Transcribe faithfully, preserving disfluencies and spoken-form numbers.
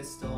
crystal.